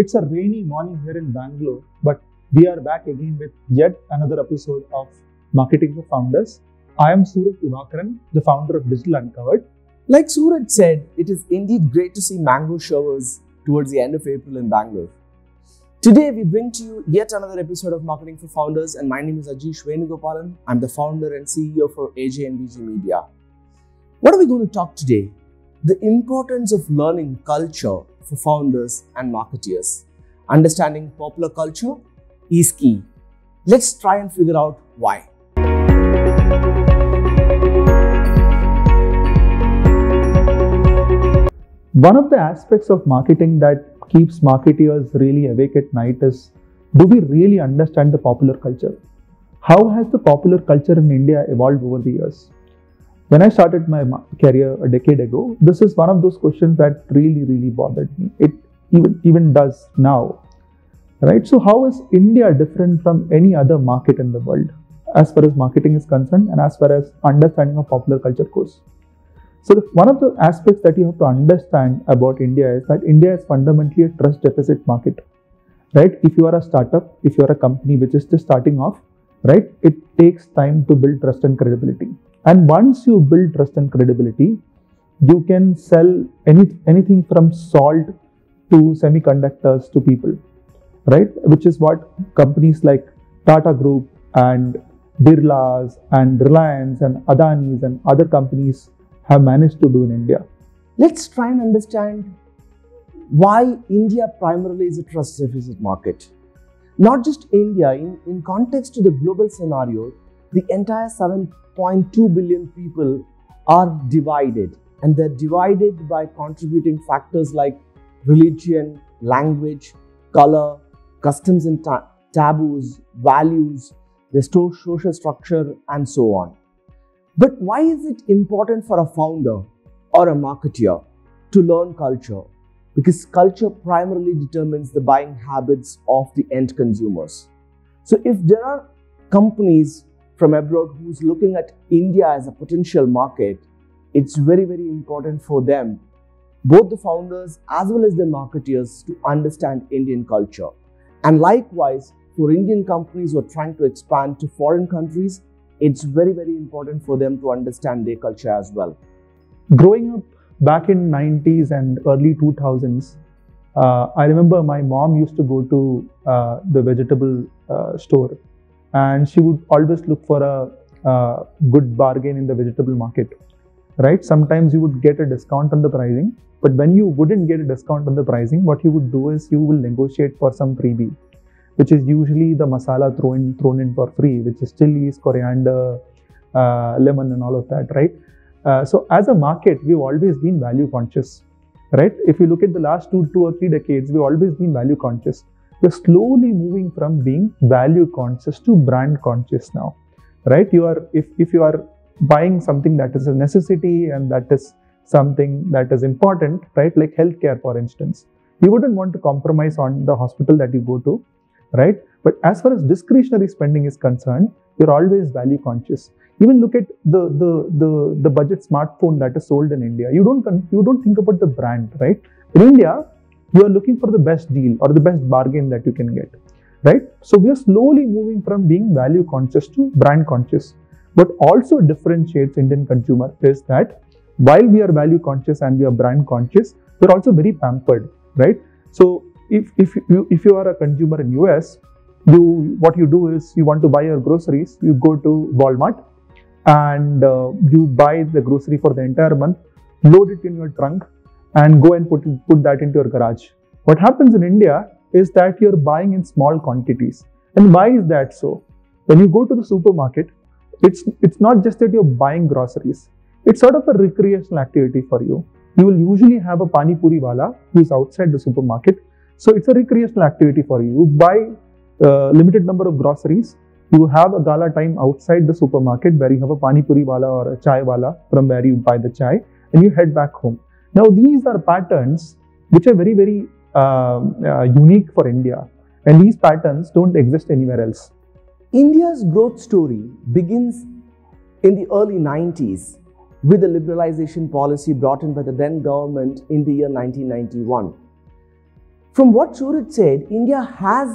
It's a rainy morning here in Bangalore, but we are back again with yet another episode of Marketing for Founders. I am Suresh Iyakaran, the founder of Digital Uncovered. Like Suraj said, it is indeed great to see mango showers towards the end of April in Bangalore. Today, we bring to you yet another episode of Marketing for Founders, and my name is Ajish Venugopalan. I'm the founder and CEO for AJ&VG Media. What are we going to talk today? The importance of learning culture for founders and marketeers. Understanding popular culture is key. Let's try and figure out why. One of the aspects of marketing that keeps marketeers really awake at night is, do we really understand the popular culture? How has the popular culture in India evolved over the years? When I started my career a decade ago, this is one of those questions that really bothered me. It even does now, right? So how is India different from any other market in the world as far as marketing is concerned and as far as understanding of popular culture goes? So one of the aspects that you have to understand about India is that India is fundamentally a trust deficit market, right? If you are a startup, if you are a company which is just starting off, right, it takes time to build trust and credibility. And once you build trust and credibility, you can sell anything from salt to semiconductors to people, right? Which is what companies like Tata Group and Birlas and Reliance and Adani's and other companies have managed to do in India. Let's try and understand why India primarily is a trust deficit market. Not just India, in context to the global scenario, the entire 7.2 billion people are divided, and they're divided by contributing factors like religion, language, color, customs and taboos, values, their social structure and so on. But why is it important for a founder or a marketer to learn culture? Because culture primarily determines the buying habits of the end consumers. So if there are companies from abroad who's looking at India as a potential market, it's very important for them, both the founders as well as the marketeers, to understand Indian culture. And likewise, for Indian companies who are trying to expand to foreign countries, it's very important for them to understand their culture as well. Growing up back in 90s and early 2000s, I remember my mom used to go to the vegetable store, and she would always look for a good bargain in the vegetable market, right? Sometimes you would get a discount on the pricing, but when you wouldn't get a discount on the pricing, what you would do is you will negotiate for some freebie, which is usually the masala thrown in for free, which is chilies, coriander, lemon and all of that, right? So as a market, we've always been value conscious, right? If you look at the last two or three decades, we've always been value conscious. We're slowly moving from being value conscious to brand conscious now, right? You are, if you are buying something that is a necessity and that is something that is important, right? Like healthcare, for instance, you wouldn't want to compromise on the hospital that you go to, right? But as far as discretionary spending is concerned, you're always value conscious. Even look at the budget smartphone that is sold in India. You don't think about the brand, right? In India, you are looking for the best deal or the best bargain that you can get, right? So we are slowly moving from being value conscious to brand conscious. What also differentiates Indian consumer is that while we are value conscious and we are brand conscious, we're also very pampered, right? So If you are a consumer in US, what you do is you want to buy your groceries, you go to Walmart and you buy the grocery for the entire month, load it in your trunk and go and put that into your garage. What happens in India is that you're buying in small quantities. And why is that so? When you go to the supermarket, it's not just that you're buying groceries. It's sort of a recreational activity for you. You will usually have a pani puri wala who's outside the supermarket. So it's a recreational activity for you. You buy a limited number of groceries. You have a gala time outside the supermarket where you have a pani puri wala or a chai wala from where you buy the chai, and you head back home. Now these are patterns which are very unique for India, and these patterns don't exist anywhere else. India's growth story begins in the early 90s with a liberalization policy brought in by the then government in the year 1991. From what Suraj said, India has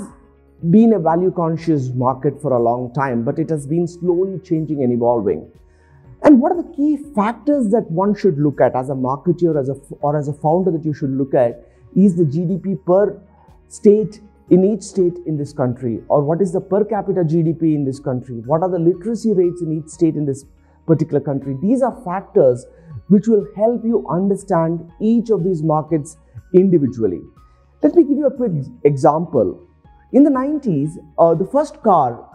been a value-conscious market for a long time, but it has been slowly changing and evolving. And what are the key factors that one should look at as a marketer or as a founder that you should look at is the GDP per state in each state in this country, or what is the per capita GDP in this country, what are the literacy rates in each state in this particular country. These are factors which will help you understand each of these markets individually. Let me give you a quick example. In the 90s, the first car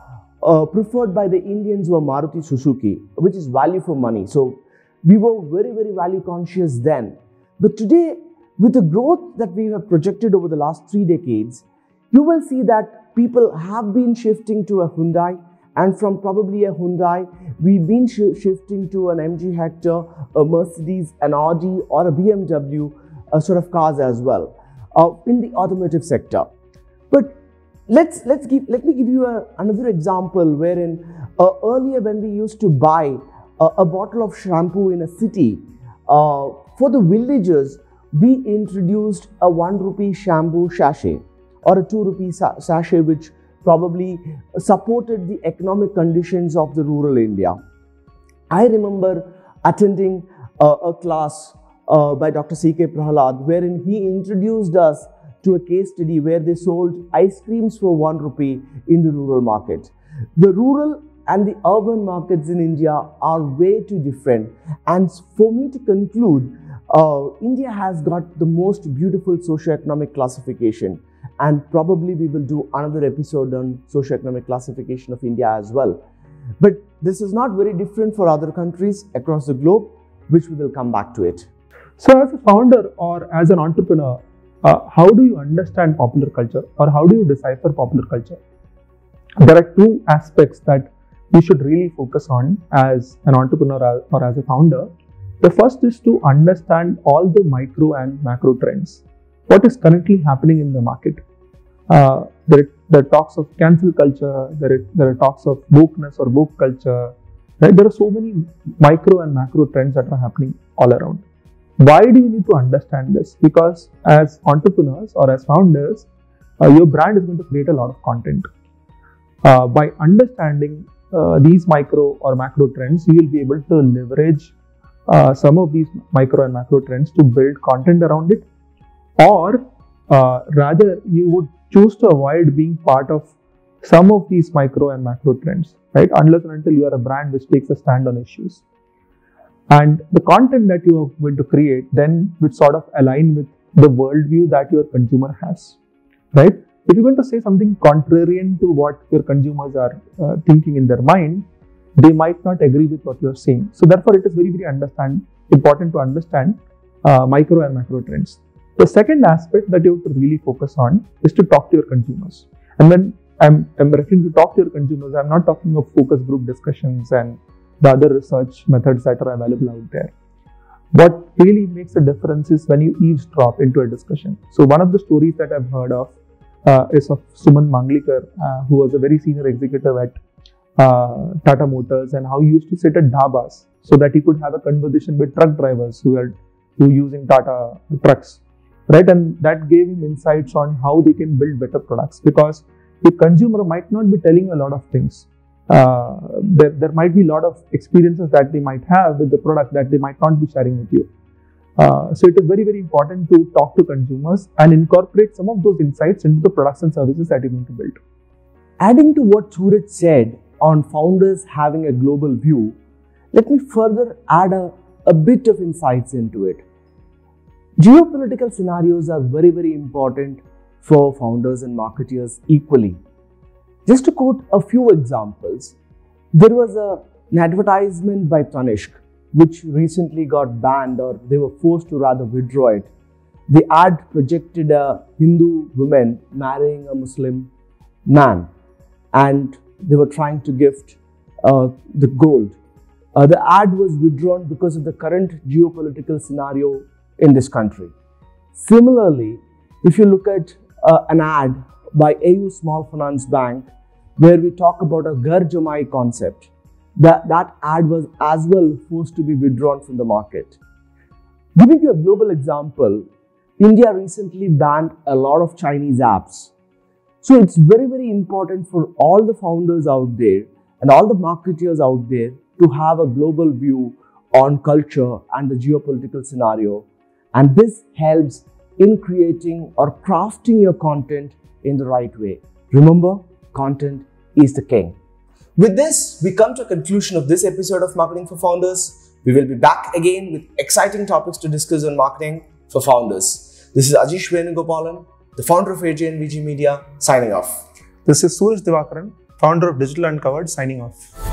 preferred by the Indians were Maruti Suzuki, which is value for money. So we were very value conscious then. But today, with the growth that we have projected over the last 3 decades, you will see that people have been shifting to a Hyundai, and from probably a Hyundai, we've been shifting to an MG Hector, a Mercedes, an Audi or a BMW sort of cars as well in the automotive sector. But let me give you another example wherein earlier when we used to buy a bottle of shampoo in a city, for the villagers, we introduced a 1 rupee shampoo sachet or a 2 rupee sachet, which probably supported the economic conditions of the rural India. I remember attending a class by Dr. C.K. Prahalad, wherein he introduced us to a case study where they sold ice creams for 1 rupee in the rural market. The rural and the urban markets in India are way too different. And for me to conclude, India has got the most beautiful socioeconomic classification. And probably we will do another episode on socioeconomic classification of India as well. But this is not very different for other countries across the globe, which we will come back to it. So as a founder or as an entrepreneur, how do you understand popular culture, or how do you decipher popular culture? There are two aspects that we should really focus on as an entrepreneur or as a founder. The first is to understand all the micro and macro trends. What is currently happening in the market? There are talks of cancel culture, there are talks of wokeness or woke culture, right? There are so many micro and macro trends that are happening all around. Why do you need to understand this? Because as entrepreneurs or as founders, your brand is going to create a lot of content. By understanding these micro or macro trends, you will be able to leverage some of these micro and macro trends to build content around it, or rather you would choose to avoid being part of some of these micro and macro trends, right? Unless and until you are a brand which takes a stand on issues. And the content that you are going to create then would sort of align with the worldview that your consumer has, right? If you're going to say something contrarian to what your consumers are thinking in their mind, they might not agree with what you're saying. So therefore, it is very important to understand micro and macro trends. The second aspect that you have to really focus on is to talk to your consumers. And when I'm referring to talk to your consumers, I'm not talking of focus group discussions and the other research methods that are available out there. What really makes a difference is when you eavesdrop into a discussion. So one of the stories that I've heard of is of Suman Manglikar, who was a very senior executive at Tata Motors, and how he used to sit at dhabas so that he could have a conversation with truck drivers who were using Tata trucks, right? And that gave him insights on how they can build better products, because the consumer might not be telling you a lot of things. There might be a lot of experiences that they might have with the product that they might not be sharing with you. So it is very important to talk to consumers and incorporate some of those insights into the products and services that you're going to build. Adding to what Suraj said on founders having a global view, let me further add a bit of insights into it. Geopolitical scenarios are very important for founders and marketeers equally. Just to quote a few examples, there was an advertisement by Tanishq, which recently got banned, or they were forced to rather withdraw it. The ad projected a Hindu woman marrying a Muslim man, and they were trying to gift the gold. The ad was withdrawn because of the current geopolitical scenario in this country. Similarly, if you look at an ad by AU Small Finance Bank, where we talk about a Ghar Jamai concept, that ad was as well forced to be withdrawn from the market. Giving you a global example, India recently banned a lot of Chinese apps. So it's very, very important for all the founders out there and all the marketeers out there to have a global view on culture and the geopolitical scenario. And this helps in creating or crafting your content in the right way. Remember, content is the king. With this, we come to a conclusion of this episode of Marketing for Founders. We will be back again with exciting topics to discuss on marketing for founders. This is Ajish Venugopalan, the founder of AJ&VG Media, signing off. This is Suraj Divakaran, founder of Digital Uncovered, signing off.